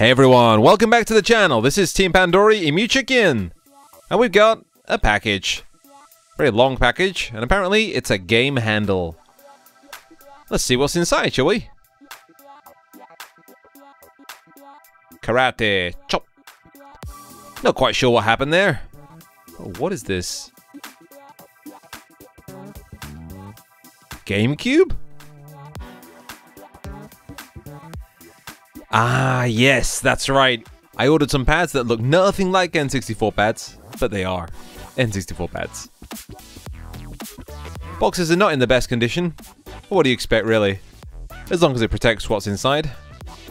Hey everyone, welcome back to the channel. This is Team Pandory, EmuChicken, and we've got a package. Very long package, and apparently it's a game handle. Let's see what's inside, shall we? Karate chop. Not quite sure what happened there. Oh, what is this? GameCube? Ah, yes, that's right. I ordered some pads that look nothing like N64 pads, but they are N64 pads. Boxes are not in the best condition. What do you expect, really? As long as it protects what's inside.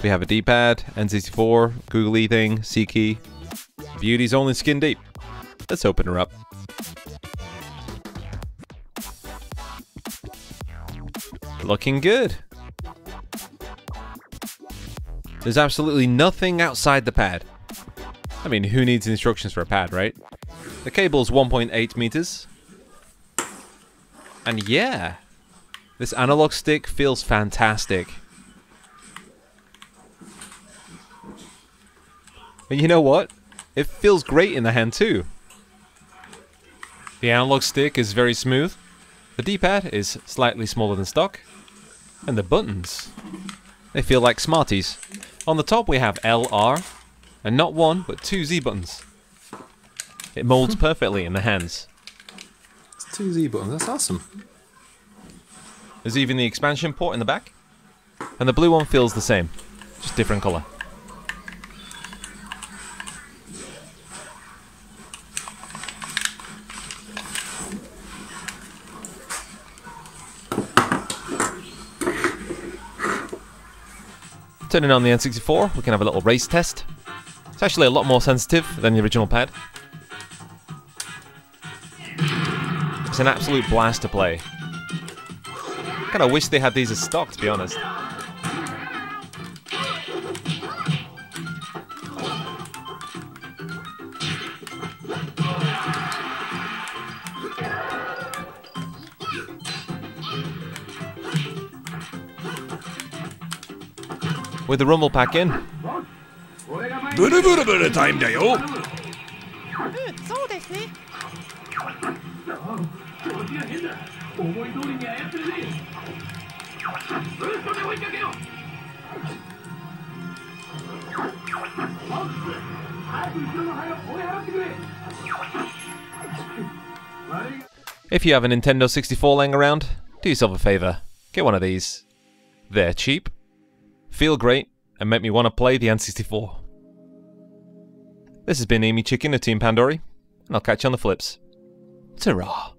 We have a D-pad, N64, googly thing, C key. Beauty's only skin deep. Let's open her up. Looking good. There's absolutely nothing outside the pad. I mean, who needs instructions for a pad, right? The cable's 1.8 meters. And yeah, this analog stick feels fantastic. And you know what? It feels great in the hand too. The analog stick is very smooth. The D-pad is slightly smaller than stock. And the buttons, they feel like Smarties. On the top we have LR, and not one, but two Z buttons. It molds perfectly in the hands. It's two Z buttons, that's awesome. There's even the expansion port in the back, and the blue one feels the same, just different colour. Turning on the N64, we can have a little race test. It's actually a lot more sensitive than the original pad. It's an absolute blast to play. Kinda wish they had these as stock, to be honest. With the rumble pack in. If you have a Nintendo 64 laying around, do yourself a favor. Get one of these. They're cheap, feel great, and make me want to play the N64. This has been EmuChicken of Team Pandory, and I'll catch you on the flips. Ta-ra!